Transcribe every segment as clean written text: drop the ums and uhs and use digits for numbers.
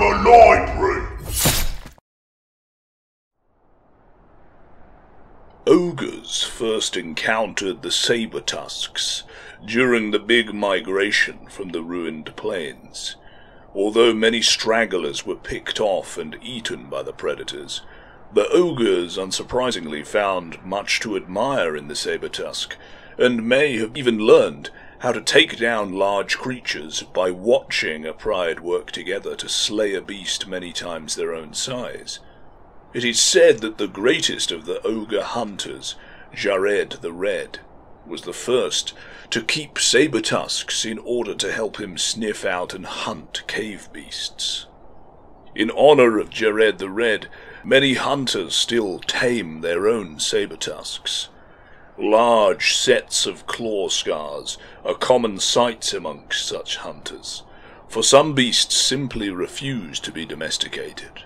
Lorehammer Library! Ogres first encountered the Sabretusks during the big migration from the ruined plains. Although many stragglers were picked off and eaten by the predators, the ogres unsurprisingly found much to admire in the Sabretusk, and may have even learned how to take down large creatures by watching a pride work together to slay a beast many times their own size. It is said that the greatest of the ogre hunters, Jared the Red, was the first to keep Sabretusks in order to help him sniff out and hunt cave beasts. In honor of Jared the Red, many hunters still tame their own Sabretusks. Large sets of claw scars are common sights amongst such hunters, for some beasts simply refuse to be domesticated.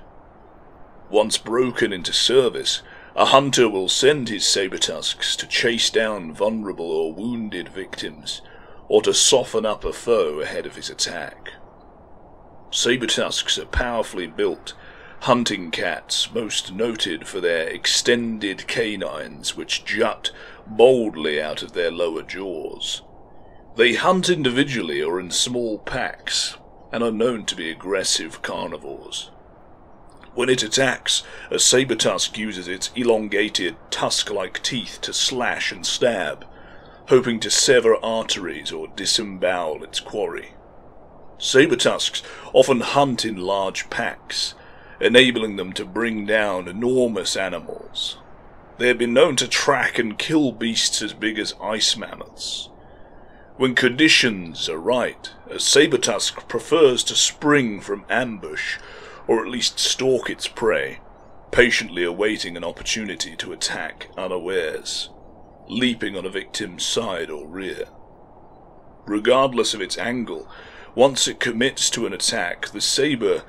Once broken into service, a hunter will send his Sabretusks to chase down vulnerable or wounded victims, or to soften up a foe ahead of his attack. Sabretusks are powerfully built hunting cats, most noted for their extended canines which jut boldly out of their lower jaws. They hunt individually or in small packs, and are known to be aggressive carnivores. When it attacks, a Sabretusk uses its elongated, tusk-like teeth to slash and stab, hoping to sever arteries or disembowel its quarry. Sabretusks often hunt in large packs, enabling them to bring down enormous animals. They have been known to track and kill beasts as big as ice mammoths. When conditions are right, a Sabretusk prefers to spring from ambush, or at least stalk its prey, patiently awaiting an opportunity to attack unawares, leaping on a victim's side or rear. Regardless of its angle, once it commits to an attack, the sabre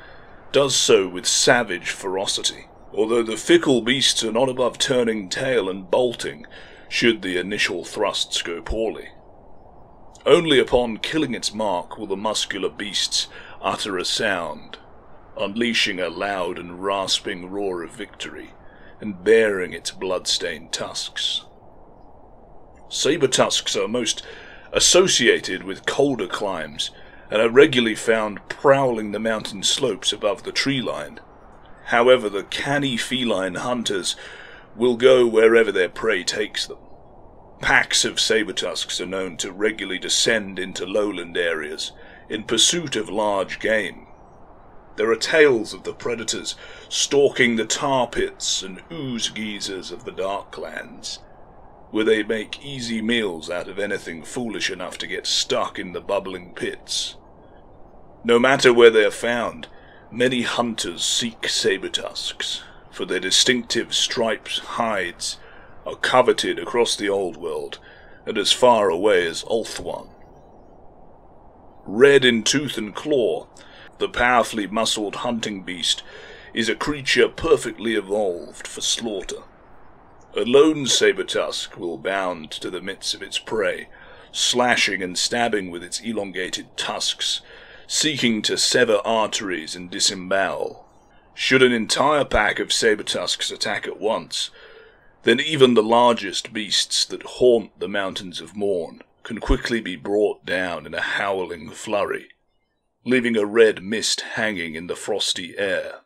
does so with savage ferocity, although the fickle beasts are not above turning tail and bolting should the initial thrusts go poorly. Only upon killing its mark will the muscular beasts utter a sound, unleashing a loud and rasping roar of victory, and baring its blood-stained tusks. Sabretusks are most associated with colder climes, and are regularly found prowling the mountain slopes above the tree line. However, the canny feline hunters will go wherever their prey takes them. Packs of Sabretusks are known to regularly descend into lowland areas in pursuit of large game. There are tales of the predators stalking the tar pits and ooze geysers of the Darklands, where they make easy meals out of anything foolish enough to get stuck in the bubbling pits. No matter where they are found, many hunters seek Sabretusks, for their distinctive striped hides are coveted across the old world and as far away as Ulthuan. Red in tooth and claw, the powerfully muscled hunting beast is a creature perfectly evolved for slaughter. A lone Sabretusk will bound to the midst of its prey, slashing and stabbing with its elongated tusks, seeking to sever arteries and disembowel. Should an entire pack of Sabretusks attack at once, then even the largest beasts that haunt the Mountains of Morn can quickly be brought down in a howling flurry, leaving a red mist hanging in the frosty air.